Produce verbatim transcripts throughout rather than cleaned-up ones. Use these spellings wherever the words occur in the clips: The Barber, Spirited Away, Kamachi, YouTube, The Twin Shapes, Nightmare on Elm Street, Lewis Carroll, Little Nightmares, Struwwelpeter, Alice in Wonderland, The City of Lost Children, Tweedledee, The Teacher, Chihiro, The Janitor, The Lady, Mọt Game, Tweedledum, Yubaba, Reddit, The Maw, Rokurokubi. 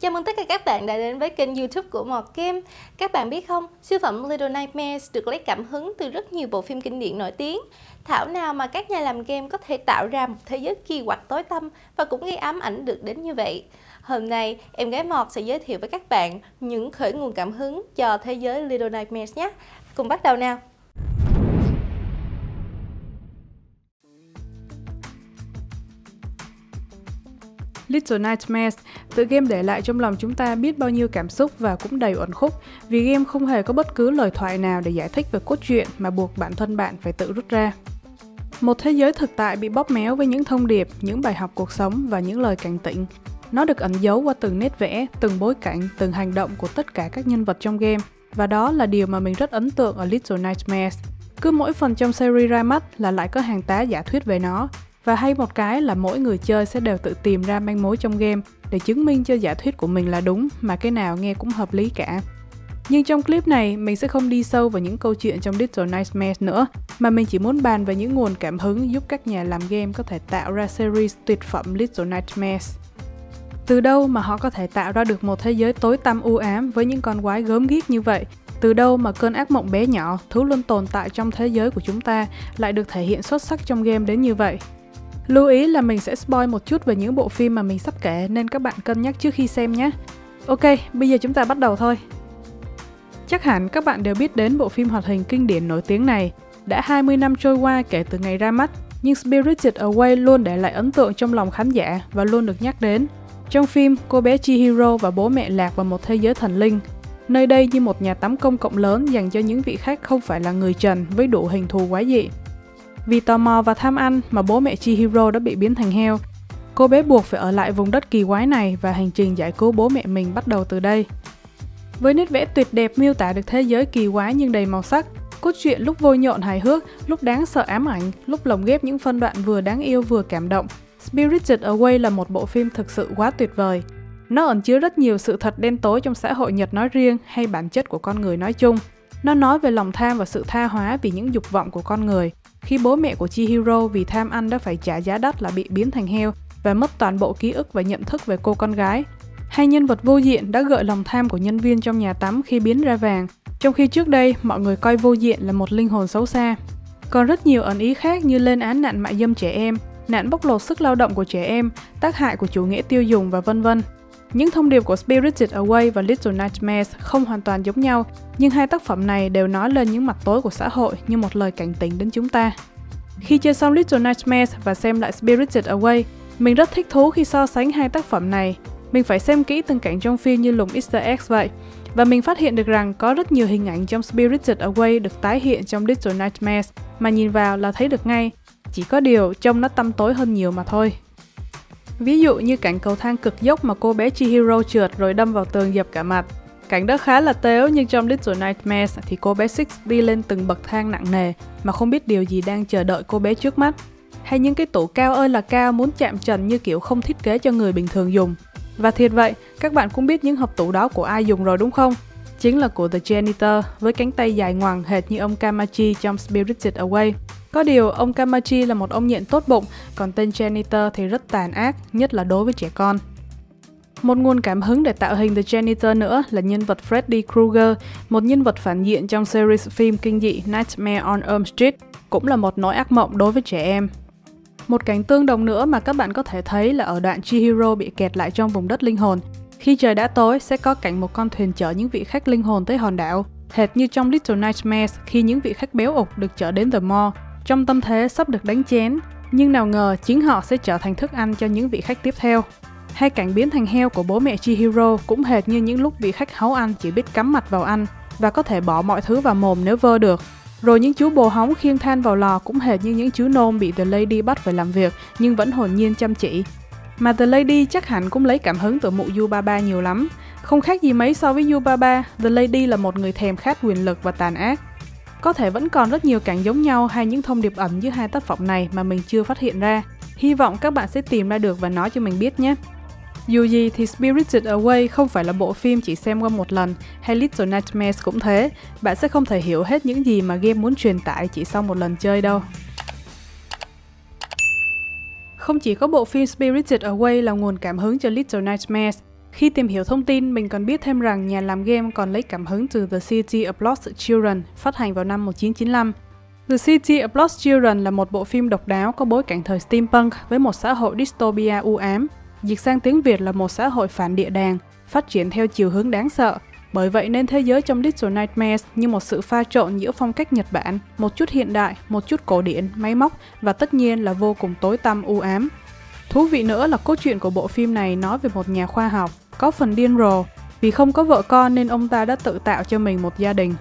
Chào mừng tất cả các bạn đã đến với kênh YouTube của Mot Game. Các bạn biết không, siêu phẩm Little Nightmares được lấy cảm hứng từ rất nhiều bộ phim kinh điển nổi tiếng. Thảo nào mà các nhà làm game có thể tạo ra một thế giới kỳ quặc tối tăm và cũng gây ám ảnh được đến như vậy. Hôm nay, em gái Mot sẽ giới thiệu với các bạn những khởi nguồn cảm hứng cho thế giới Little Nightmares nhé. Cùng bắt đầu nào! Little Nightmares, tựa game để lại trong lòng chúng ta biết bao nhiêu cảm xúc và cũng đầy uẩn khúc, vì game không hề có bất cứ lời thoại nào để giải thích về cốt truyện mà buộc bản thân bạn phải tự rút ra. Một thế giới thực tại bị bóp méo với những thông điệp, những bài học cuộc sống và những lời cảnh tỉnh. Nó được ẩn giấu qua từng nét vẽ, từng bối cảnh, từng hành động của tất cả các nhân vật trong game, và đó là điều mà mình rất ấn tượng ở Little Nightmares. Cứ mỗi phần trong series ra mắt là lại có hàng tá giả thuyết về nó. Và hay một cái là mỗi người chơi sẽ đều tự tìm ra manh mối trong game để chứng minh cho giả thuyết của mình là đúng, mà cái nào nghe cũng hợp lý cả. Nhưng trong clip này, mình sẽ không đi sâu vào những câu chuyện trong Little Nightmares nữa, mà mình chỉ muốn bàn về những nguồn cảm hứng giúp các nhà làm game có thể tạo ra series tuyệt phẩm Little Nightmares. Từ đâu mà họ có thể tạo ra được một thế giới tối tăm u ám với những con quái gớm ghiếc như vậy? Từ đâu mà cơn ác mộng bé nhỏ, thứ luôn tồn tại trong thế giới của chúng ta lại được thể hiện xuất sắc trong game đến như vậy? Lưu ý là mình sẽ spoil một chút về những bộ phim mà mình sắp kể nên các bạn cân nhắc trước khi xem nhé. Ok, bây giờ chúng ta bắt đầu thôi. Chắc hẳn các bạn đều biết đến bộ phim hoạt hình kinh điển nổi tiếng này. Đã hai mươi năm trôi qua kể từ ngày ra mắt, nhưng Spirited Away luôn để lại ấn tượng trong lòng khán giả và luôn được nhắc đến. Trong phim, cô bé Chihiro và bố mẹ lạc vào một thế giới thần linh. Nơi đây như một nhà tắm công cộng lớn dành cho những vị khách không phải là người trần với đủ hình thù quái dị. Vì tò mò và tham ăn mà bố mẹ Chihiro đã bị biến thành heo. Cô bé buộc phải ở lại vùng đất kỳ quái này và hành trình giải cứu bố mẹ mình bắt đầu từ đây. Với nét vẽ tuyệt đẹp miêu tả được thế giới kỳ quái nhưng đầy màu sắc, cốt truyện lúc vui nhộn hài hước, lúc đáng sợ ám ảnh, lúc lồng ghép những phân đoạn vừa đáng yêu vừa cảm động, Spirited Away là một bộ phim thực sự quá tuyệt vời. Nó ẩn chứa rất nhiều sự thật đen tối trong xã hội Nhật nói riêng hay bản chất của con người nói chung. Nó nói về lòng tham và sự tha hóa vì những dục vọng của con người. Khi bố mẹ của Chihiro vì tham ăn đã phải trả giá đắt là bị biến thành heo và mất toàn bộ ký ức và nhận thức về cô con gái. Hai nhân vật vô diện đã gợi lòng tham của nhân viên trong nhà tắm khi biến ra vàng, trong khi trước đây mọi người coi vô diện là một linh hồn xấu xa. Còn rất nhiều ẩn ý khác như lên án nạn mại dâm trẻ em, nạn bóc lột sức lao động của trẻ em, tác hại của chủ nghĩa tiêu dùng và vân vân. Những thông điệp của Spirited Away và Little Nightmares không hoàn toàn giống nhau, nhưng hai tác phẩm này đều nói lên những mặt tối của xã hội như một lời cảnh tỉnh đến chúng ta. Khi chơi xong Little Nightmares và xem lại Spirited Away, mình rất thích thú khi so sánh hai tác phẩm này. Mình phải xem kỹ từng cảnh trong phim như lùng Easter egg vậy, và mình phát hiện được rằng có rất nhiều hình ảnh trong Spirited Away được tái hiện trong Little Nightmares mà nhìn vào là thấy được ngay, chỉ có điều trông nó tăm tối hơn nhiều mà thôi. Ví dụ như cảnh cầu thang cực dốc mà cô bé Chihiro trượt rồi đâm vào tường dập cả mặt. Cảnh đó khá là tếu, nhưng trong Little Nightmares thì cô bé Six đi lên từng bậc thang nặng nề mà không biết điều gì đang chờ đợi cô bé trước mắt. Hay những cái tủ cao ơi là cao muốn chạm trần như kiểu không thiết kế cho người bình thường dùng. Và thiệt vậy, các bạn cũng biết những hộp tủ đó của ai dùng rồi đúng không? Chính là của The Janitor với cánh tay dài ngoằng hệt như ông Kamachi trong Spirited Away. Có điều, ông Kamachi là một ông nhện tốt bụng, còn tên Janitor thì rất tàn ác, nhất là đối với trẻ con. Một nguồn cảm hứng để tạo hình The Janitor nữa là nhân vật Freddy Krueger, một nhân vật phản diện trong series phim kinh dị Nightmare on Elm Street, cũng là một nỗi ác mộng đối với trẻ em. Một cảnh tương đồng nữa mà các bạn có thể thấy là ở đoạn Chihiro bị kẹt lại trong vùng đất linh hồn. Khi trời đã tối, sẽ có cảnh một con thuyền chở những vị khách linh hồn tới hòn đảo, hệt như trong Little Nightmares khi những vị khách béo ục được chở đến The Maw. Trong tâm thế sắp được đánh chén, nhưng nào ngờ chính họ sẽ trở thành thức ăn cho những vị khách tiếp theo. Hai cảnh biến thành heo của bố mẹ Chihiro cũng hệt như những lúc vị khách háu ăn chỉ biết cắm mặt vào ăn và có thể bỏ mọi thứ vào mồm nếu vơ được. Rồi những chú bồ hóng khiêng than vào lò cũng hệt như những chú nôm bị The Lady bắt phải làm việc nhưng vẫn hồn nhiên chăm chỉ. Mà The Lady chắc hẳn cũng lấy cảm hứng từ mụ Yubaba nhiều lắm. Không khác gì mấy so với Yubaba, The Lady là một người thèm khát quyền lực và tàn ác. Có thể vẫn còn rất nhiều cảnh giống nhau hay những thông điệp ẩn giữa hai tác phẩm này mà mình chưa phát hiện ra. Hy vọng các bạn sẽ tìm ra được và nói cho mình biết nhé. Dù gì thì Spirited Away không phải là bộ phim chỉ xem qua một lần, hay Little Nightmares cũng thế. Bạn sẽ không thể hiểu hết những gì mà game muốn truyền tải chỉ sau một lần chơi đâu. Không chỉ có bộ phim Spirited Away là nguồn cảm hứng cho Little Nightmares, Khi tìm hiểu thông tin, mình còn biết thêm rằng nhà làm game còn lấy cảm hứng từ The City of Lost Children phát hành vào năm một nghìn chín trăm chín mươi lăm. The City of Lost Children là một bộ phim độc đáo có bối cảnh thời steampunk với một xã hội dystopia u ám. Dịch sang tiếng Việt là một xã hội phản địa đàng, phát triển theo chiều hướng đáng sợ. Bởi vậy nên thế giới trong Little Nightmares như một sự pha trộn giữa phong cách Nhật Bản, một chút hiện đại, một chút cổ điển, máy móc và tất nhiên là vô cùng tối tăm u ám. Thú vị nữa là cốt truyện của bộ phim này nói về một nhà khoa học, có phần điên rồ, vì không có vợ con nên ông ta đã tự tạo cho mình một gia đình.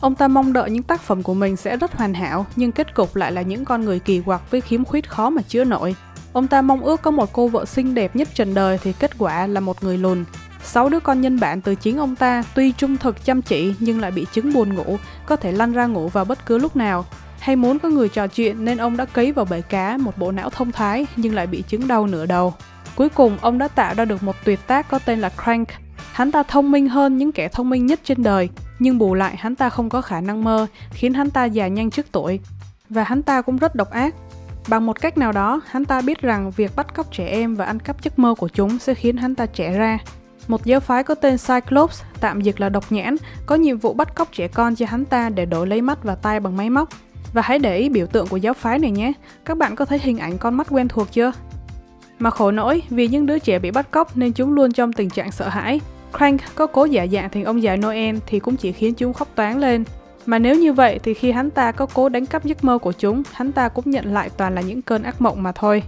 Ông ta mong đợi những tác phẩm của mình sẽ rất hoàn hảo, nhưng kết cục lại là những con người kỳ quặc với khiếm khuyết khó mà chữa nổi. Ông ta mong ước có một cô vợ xinh đẹp nhất trần đời thì kết quả là một người lùn. Sáu đứa con nhân bản từ chính ông ta tuy trung thực chăm chỉ nhưng lại bị chứng buồn ngủ, có thể lăn ra ngủ vào bất cứ lúc nào. Hay muốn có người trò chuyện nên ông đã cấy vào bể cá một bộ não thông thái nhưng lại bị chứng đau nửa đầu. Cuối cùng ông đã tạo ra được một tuyệt tác có tên là Crank. Hắn ta thông minh hơn những kẻ thông minh nhất trên đời, nhưng bù lại hắn ta không có khả năng mơ, khiến hắn ta già nhanh trước tuổi. Và hắn ta cũng rất độc ác. Bằng một cách nào đó, hắn ta biết rằng việc bắt cóc trẻ em và ăn cắp giấc mơ của chúng sẽ khiến hắn ta trẻ ra. Một giáo phái có tên Cyclops, tạm dịch là độc nhãn, có nhiệm vụ bắt cóc trẻ con cho hắn ta để đổi lấy mắt và tai bằng máy móc. Và hãy để ý biểu tượng của giáo phái này nhé, các bạn có thấy hình ảnh con mắt quen thuộc chưa? Mà khổ nỗi, vì những đứa trẻ bị bắt cóc nên chúng luôn trong tình trạng sợ hãi. Crank có cố giả dạng thành ông già Noel thì cũng chỉ khiến chúng khóc toáng lên. Mà nếu như vậy thì khi hắn ta có cố đánh cắp giấc mơ của chúng, hắn ta cũng nhận lại toàn là những cơn ác mộng mà thôi.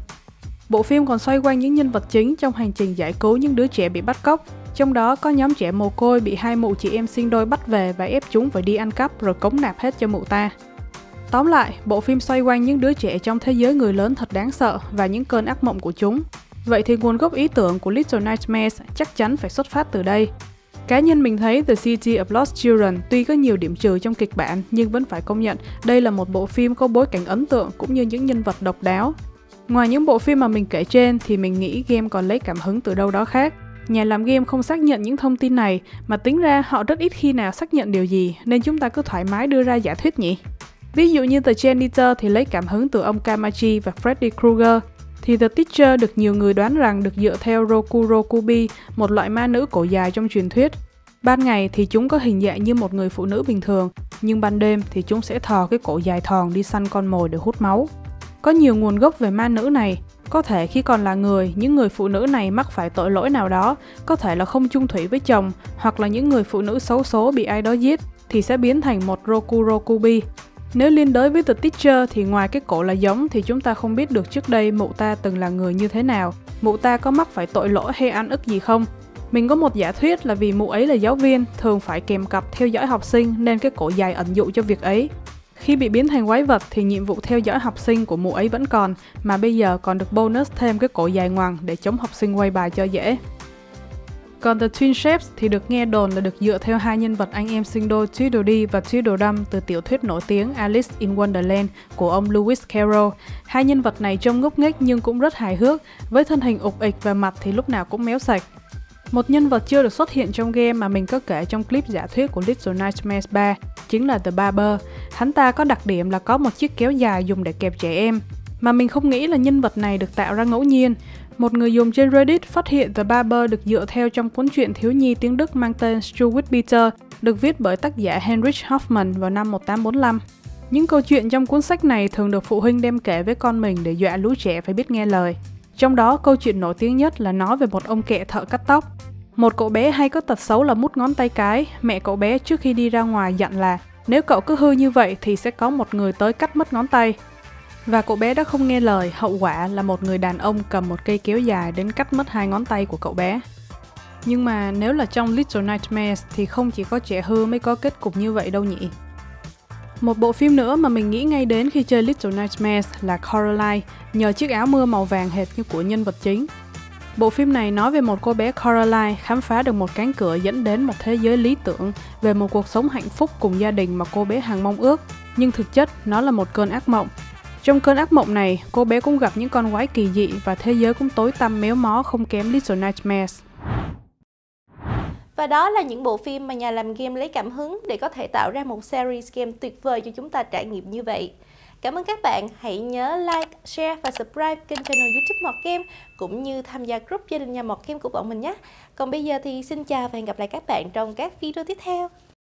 Bộ phim còn xoay quanh những nhân vật chính trong hành trình giải cứu những đứa trẻ bị bắt cóc. Trong đó có nhóm trẻ mồ côi bị hai mụ chị em sinh đôi bắt về và ép chúng phải đi ăn cắp rồi cống nạp hết cho mụ ta. Tóm lại, bộ phim xoay quanh những đứa trẻ trong thế giới người lớn thật đáng sợ và những cơn ác mộng của chúng. Vậy thì nguồn gốc ý tưởng của Little Nightmares chắc chắn phải xuất phát từ đây. Cá nhân mình thấy The City of Lost Children tuy có nhiều điểm trừ trong kịch bản nhưng vẫn phải công nhận đây là một bộ phim có bối cảnh ấn tượng cũng như những nhân vật độc đáo. Ngoài những bộ phim mà mình kể trên thì mình nghĩ game còn lấy cảm hứng từ đâu đó khác. Nhà làm game không xác nhận những thông tin này, mà tính ra họ rất ít khi nào xác nhận điều gì nên chúng ta cứ thoải mái đưa ra giả thuyết nhỉ. Ví dụ như The Janitor thì lấy cảm hứng từ ông Kamachi và Freddy Krueger. Thì The Teacher được nhiều người đoán rằng được dựa theo Rokurokubi, một loại ma nữ cổ dài trong truyền thuyết. Ban ngày thì chúng có hình dạng như một người phụ nữ bình thường, nhưng ban đêm thì chúng sẽ thò cái cổ dài thòn đi săn con mồi để hút máu. Có nhiều nguồn gốc về ma nữ này, có thể khi còn là người, những người phụ nữ này mắc phải tội lỗi nào đó, có thể là không chung thủy với chồng, hoặc là những người phụ nữ xấu số bị ai đó giết thì sẽ biến thành một Rokurokubi. Nếu liên đới với The Teacher thì ngoài cái cổ là giống thì chúng ta không biết được trước đây mụ ta từng là người như thế nào, mụ ta có mắc phải tội lỗi hay ăn ức gì không. Mình có một giả thuyết là vì mụ ấy là giáo viên, thường phải kèm cặp theo dõi học sinh nên cái cổ dài ẩn dụ cho việc ấy. Khi bị biến thành quái vật thì nhiệm vụ theo dõi học sinh của mụ ấy vẫn còn, mà bây giờ còn được bonus thêm cái cổ dài ngoằng để chống học sinh quay bài cho dễ. Còn The Twin Shapes thì được nghe đồn là được dựa theo hai nhân vật anh em sinh đôi Tweedledee và Tweedledum từ tiểu thuyết nổi tiếng Alice in Wonderland của ông Lewis Carroll. Hai nhân vật này trông ngốc nghếch nhưng cũng rất hài hước, với thân hình ục ịch và mặt thì lúc nào cũng méo sạch. Một nhân vật chưa được xuất hiện trong game mà mình có kể trong clip giả thuyết của Little Nightmares ba chính là The Barber. Hắn ta có đặc điểm là có một chiếc kéo dài dùng để kẹp trẻ em, mà mình không nghĩ là nhân vật này được tạo ra ngẫu nhiên. Một người dùng trên Reddit phát hiện The Barber được dựa theo trong cuốn truyện thiếu nhi tiếng Đức mang tên Struwwelpeter, được viết bởi tác giả Heinrich Hoffmann vào năm một nghìn tám trăm bốn mươi lăm. Những câu chuyện trong cuốn sách này thường được phụ huynh đem kể với con mình để dọa lũ trẻ phải biết nghe lời. Trong đó, câu chuyện nổi tiếng nhất là nói về một ông kệ thợ cắt tóc. Một cậu bé hay có tật xấu là mút ngón tay cái, mẹ cậu bé trước khi đi ra ngoài dặn là nếu cậu cứ hư như vậy thì sẽ có một người tới cắt mất ngón tay. Và cậu bé đã không nghe lời, hậu quả là một người đàn ông cầm một cây kéo dài đến cắt mất hai ngón tay của cậu bé. Nhưng mà nếu là trong Little Nightmares thì không chỉ có trẻ hư mới có kết cục như vậy đâu nhỉ. Một bộ phim nữa mà mình nghĩ ngay đến khi chơi Little Nightmares là Coraline, nhờ chiếc áo mưa màu vàng hệt như của nhân vật chính. Bộ phim này nói về một cô bé Coraline khám phá được một cánh cửa dẫn đến một thế giới lý tưởng về một cuộc sống hạnh phúc cùng gia đình mà cô bé hằng mong ước, nhưng thực chất nó là một cơn ác mộng. Trong cơn ác mộng này, cô bé cũng gặp những con quái kỳ dị và thế giới cũng tối tăm méo mó không kém Little Nightmares. Và đó là những bộ phim mà nhà làm game lấy cảm hứng để có thể tạo ra một series game tuyệt vời cho chúng ta trải nghiệm như vậy. Cảm ơn các bạn, hãy nhớ like, share và subscribe kênh channel YouTube Mot Game cũng như tham gia group gia đình nhà Mot Game của bọn mình nhé. Còn bây giờ thì xin chào và hẹn gặp lại các bạn trong các video tiếp theo.